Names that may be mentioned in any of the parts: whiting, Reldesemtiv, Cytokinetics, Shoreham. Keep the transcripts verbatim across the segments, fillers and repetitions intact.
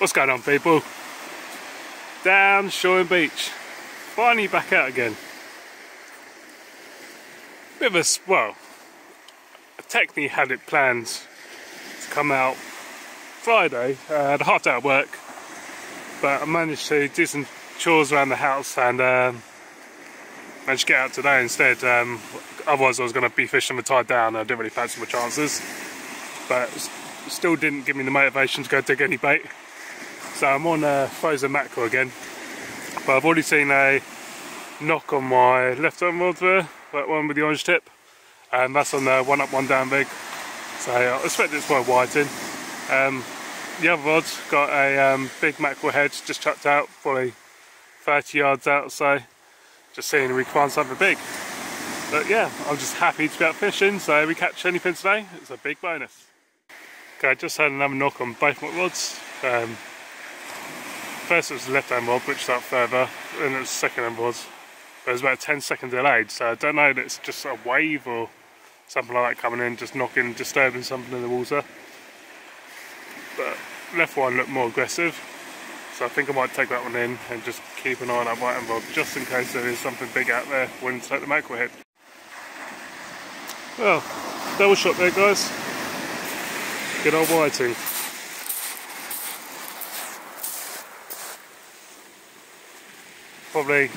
What's going on, people? Down Shoreham Beach, finally back out again. Bit of a, well, I technically had it planned to come out Friday. I had a half day at work, but I managed to do some chores around the house and um, managed to get out today instead. Um, otherwise I was going to be fishing with tide down and I didn't really fancy my chances, but it still didn't give me the motivation to go dig any bait. So I'm on uh, frozen mackerel again, but I've already seen a knock on my left arm rod there, that one with the orange tip, and that's on the one up one down rig. So I expect it's quite whiting. Um, the other rod's got a um, big mackerel head just chucked out, probably thirty yards out or so, just seeing if we can find something big. But yeah, I'm just happy to be out fishing, so if we catch anything today, it's a big bonus. Okay, I just had another knock on both my rods. Um, First it was the left hand rod, which is up further, and it was the second hand rod. But it was about a ten second delayed, so I don't know if it's just a wave or something like that coming in, just knocking, disturbing something in the water. But left one looked more aggressive, so I think I might take that one in and just keep an eye on that right hand rod, just in case there is something big out there when you take the mackerel head. Well, double shot there, guys. Good old whiting. Probably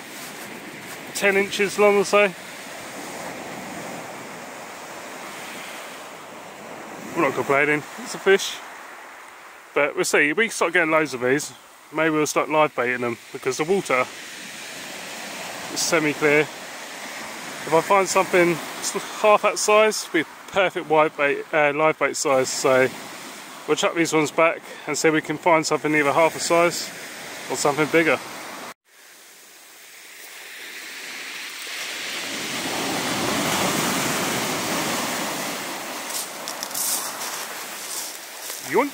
ten inches long or so. I'm not complaining, it's a fish. But we'll see, if we start getting loads of these, maybe we'll start live baiting them, because the water is semi-clear. If I find something half that size, it'll be perfect wide bait, uh, live bait size. So we'll chuck these ones back and see if we can find something either half the size or something bigger. Yoink!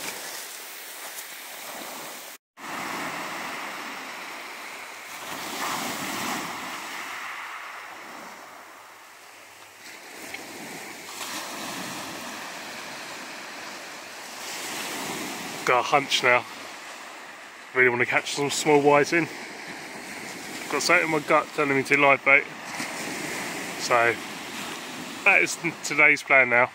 Got a hunch now. Really want to catch some small whiting. Got something in my gut telling me to live bait. So that is today's plan now.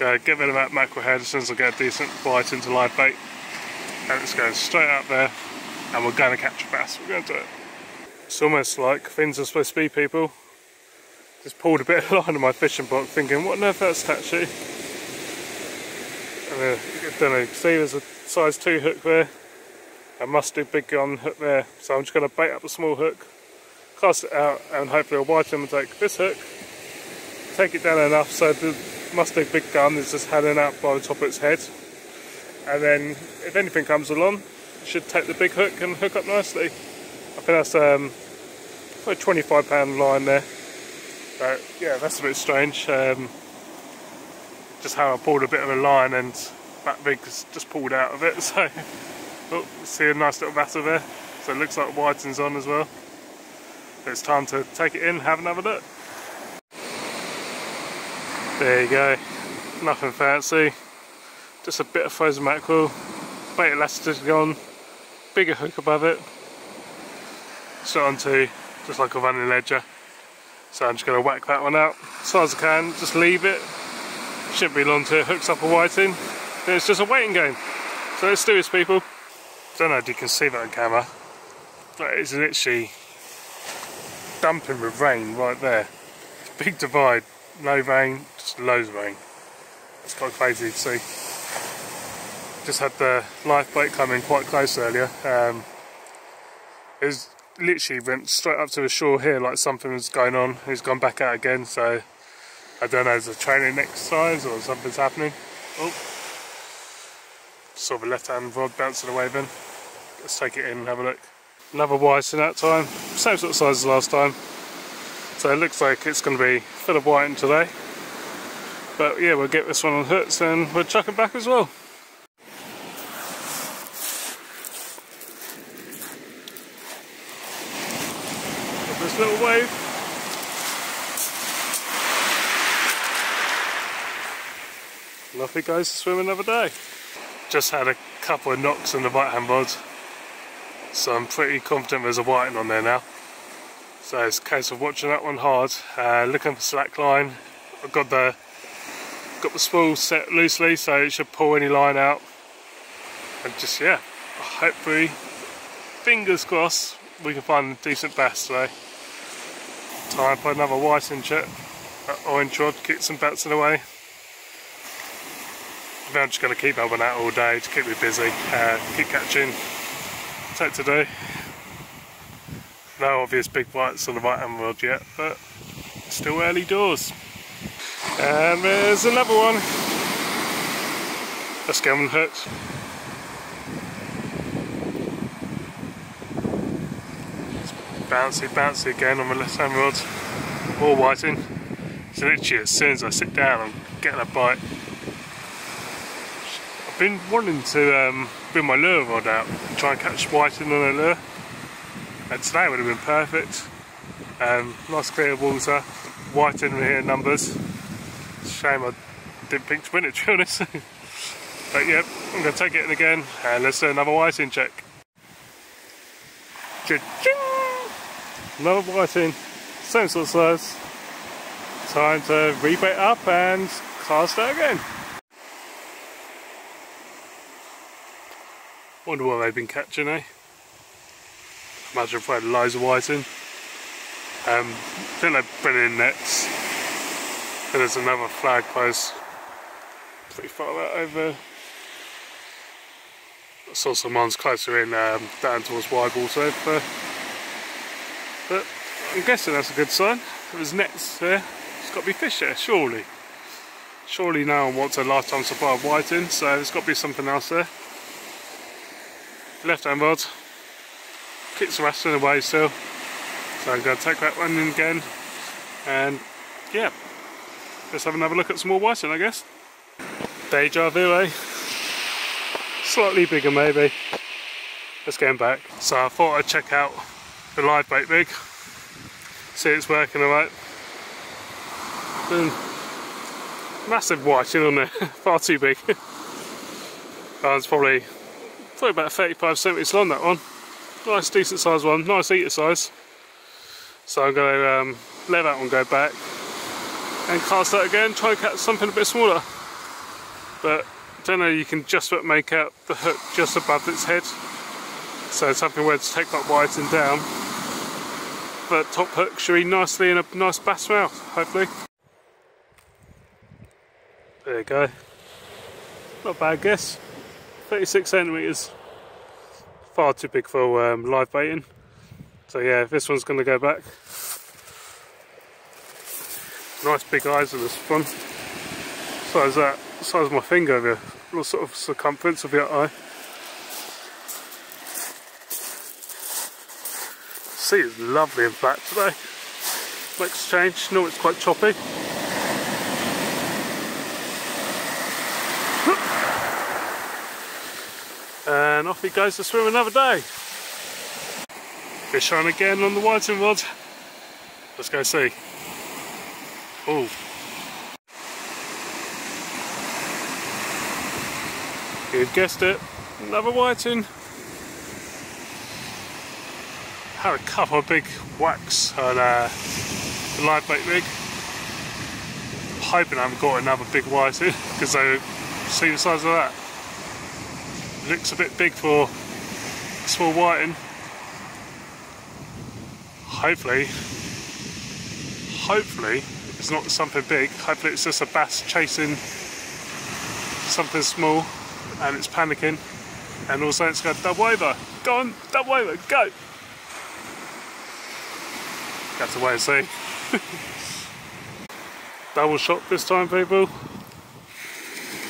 Uh, get rid of that mackerel head as soon as I get a decent bite into live bait, and it's going straight out there, and we're going to catch a bass. We're going to do it. It's almost like fins are supposed to be, people. Just pulled a bit of line in my fishing box, thinking, what on earth that's attached to? And uh, I don't know. See, there's a size two hook there. I must do big gun hook there. So I'm just going to bait up a small hook, cast it out, and hopefully a whiting will take this hook, take it down enough so the Mustang big gun is just hanging out by the top of its head, and then if anything comes along, should take the big hook and hook up nicely. I think that's um, a twenty-five pound line there, but yeah, that's a bit strange. Um, just how I pulled a bit of a line and that rig just pulled out of it, so oh, see a nice little batter there, so it looks like whiting's on as well. It's time to take it in, have another look. There you go, nothing fancy, just a bit of frozen mackerel, bait elasticity on, bigger hook above it, set onto just like a running ledger. So I'm just going to whack that one out as hard as I can, just leave it, shouldn't be long till it hooks up a whiting, then it's just a waiting game. So let's do this, people. Don't know if you can see that on camera, but it's literally dumping with rain right there. It's a big divide. No rain, just loads of rain. It's quite crazy to see. Just had the live bait come in quite close earlier. Um, it was literally went straight up to the shore here, like something was going on. It's gone back out again, so I don't know if it's a training exercise or something's happening. Oh, saw the left hand rod bouncing away then. Let's take it in and have a look. Another whiting that time, same sort of size as last time. So it looks like it's going to be full of whiting today. But yeah, we'll get this one on hooks and we'll chuck it back as well. Got this little wave. Lovely guys to swim another day. Just had a couple of knocks on the right hand rod, so I'm pretty confident there's a whiting on there now. So it's a case of watching that one hard, uh, looking for slack line. I've got the got the spool set loosely, so it should pull any line out. And just, yeah, hopefully, fingers crossed, we can find a decent bass today. Time for another whiting check. That orange rod kicks some bats in the way. I'm just going to keep helping out all day to keep me busy, uh, keep catching. Take to do. No obvious big bites on the right hand rod yet, but still early doors. And there's another one. Let's get unhooked. Bouncy, bouncy again on the left hand rod. More whiting. So literally, as soon as I sit down, I'm getting a bite. I've been wanting to um, bring my lure rod out and try and catch whiting on a lure. And today would have been perfect. Um, nice clear water, whiting here in numbers. Shame I didn't think to win it, to be honest. But yep, I'm going to take it in again and let's do another whiting check. Another whiting, same sort of size. Time to rebait up and cast it again. Wonder what they've been catching, eh? Imagine if I had loads of whiting. Um, I think they've been in nets. And there's another flag post pretty far that over. I saw some ones closer in, um, down towards wide water, but, but I'm guessing that's a good sign. There's nets there. It's got to be fish there, surely. Surely no one wants a lifetime supply of whiting, so there's got to be something else there. Left hand rod. Kicks the rest of the way still. So I'm going to take that one in again. And yeah, let's have another look at some more whiting, I guess. Deja vu, eh? Slightly bigger maybe. Let's get him back. So I thought I'd check out the live bait rig. See it's working alright. Massive whiting on there, far too big. Oh, it's probably, probably about thirty-five centimetres long, that one. Nice decent size one, nice eater size. So I'm going to um, let that one go back and cast that again, try and catch something a bit smaller. But I don't know, you can just about make out the hook just above its head. So something where to take that whiting down. But top hook should be nicely in a nice bass mouth, hopefully. There you go. Not a bad guess. thirty-six centimetres. Far too big for um, live baiting. So yeah, this one's going to go back. Nice big eyes on this one. Size that, size of my finger, the little sort of circumference of the eye. The sea is lovely and flat today. Looks changed. No, it's quite choppy. And off he goes to swim another day. Fish on again on the whiting rod. Let's go see. Oh. You've guessed it. Another whiting. Had a couple of big whacks on uh, the live bait rig. I'm hoping I haven't got another big whiting because they see the size of that. Looks a bit big for small whiting. Hopefully, hopefully it's not something big. Hopefully it's just a bass chasing something small and it's panicking. And also it's going double over. Go on, double over, go! That's a way to see. Double shot this time, people.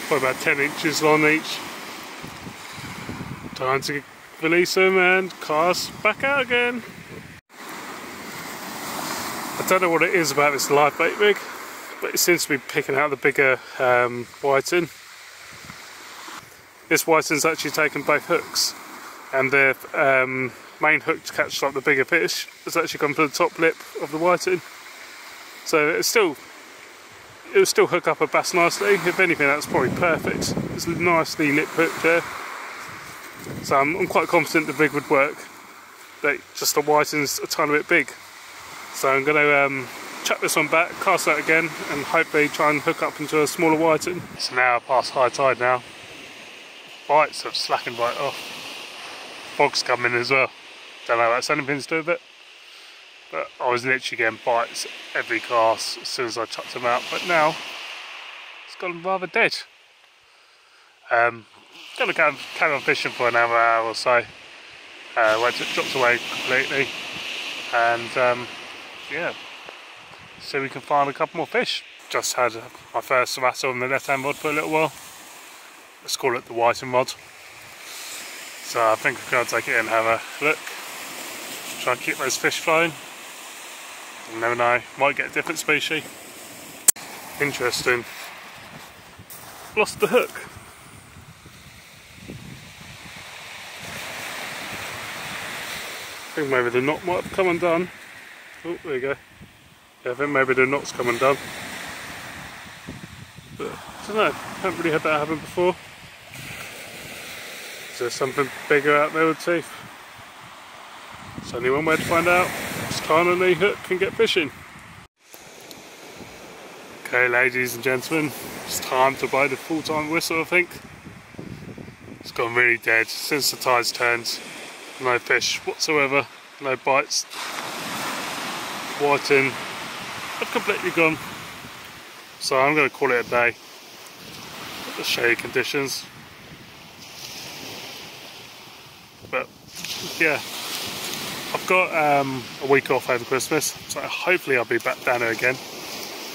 Probably about ten inches long each. Time to release them and cast back out again. I don't know what it is about this live bait rig, but it seems to be picking out the bigger um, whiting. This whiting's actually taken both hooks, and the um, main hook to catch like the bigger fish has actually gone for the top lip of the whiting. So it's still, it'll still hook up a bass nicely. If anything, that's probably perfect. It's nicely lip hooked there. So I'm, I'm quite confident the rig would work, but just the whiting's a tiny bit big. So I'm going to um, chuck this one back, cast that again, and hopefully try and hook up into a smaller whiting. It's an hour past high tide now. Bites have slackened right off. Fog's come in as well. Don't know if that's anything to do with it. But I was literally getting bites every cast as soon as I chucked them out. But now, it's gone rather dead. Um, gonna carry on fishing for another hour or so. Uh, where it drops away completely. And um, yeah, see if we can find a couple more fish. Just had my first wrestle on the left hand rod for a little while. Let's call it the whiting rod. So I think we're gonna take it and have a look. Try and keep those fish flowing. You never know, might get a different species. Interesting. Lost the hook. I think maybe the knot might have come undone. Oh, there you go. Yeah, I think maybe the knot's come undone. But I don't know, haven't really had that happen before. Is there something bigger out there with teeth? There's only one way to find out. Just kind of knee hook and get fishing. Okay, ladies and gentlemen, it's time to blow the full-time whistle, I think. It's gone really dead since the tide's turned. No fish whatsoever, no bites. Whiting have completely gone. So I'm going to call it a day. Got the shady conditions. But yeah, I've got um, a week off over Christmas, so hopefully I'll be back down there again.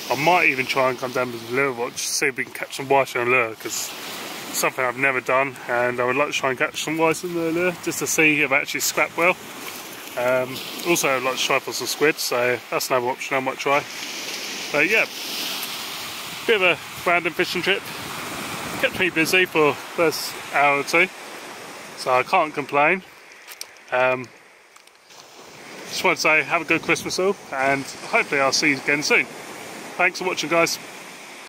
I might even try and come down with the lure watch, see if we can catch some whiting on lure, because it's something I've never done, and I would like to try and catch some whiting on the lure just to see if I actually scrap well. Um, also, I'd like to try for some squid, so that's another option I might try. But yeah, bit of a random fishing trip. Kept me busy for the first hour or two, so I can't complain. Um, Just want to say have a good Christmas all, and hopefully I'll see you again soon. Thanks for watching, guys.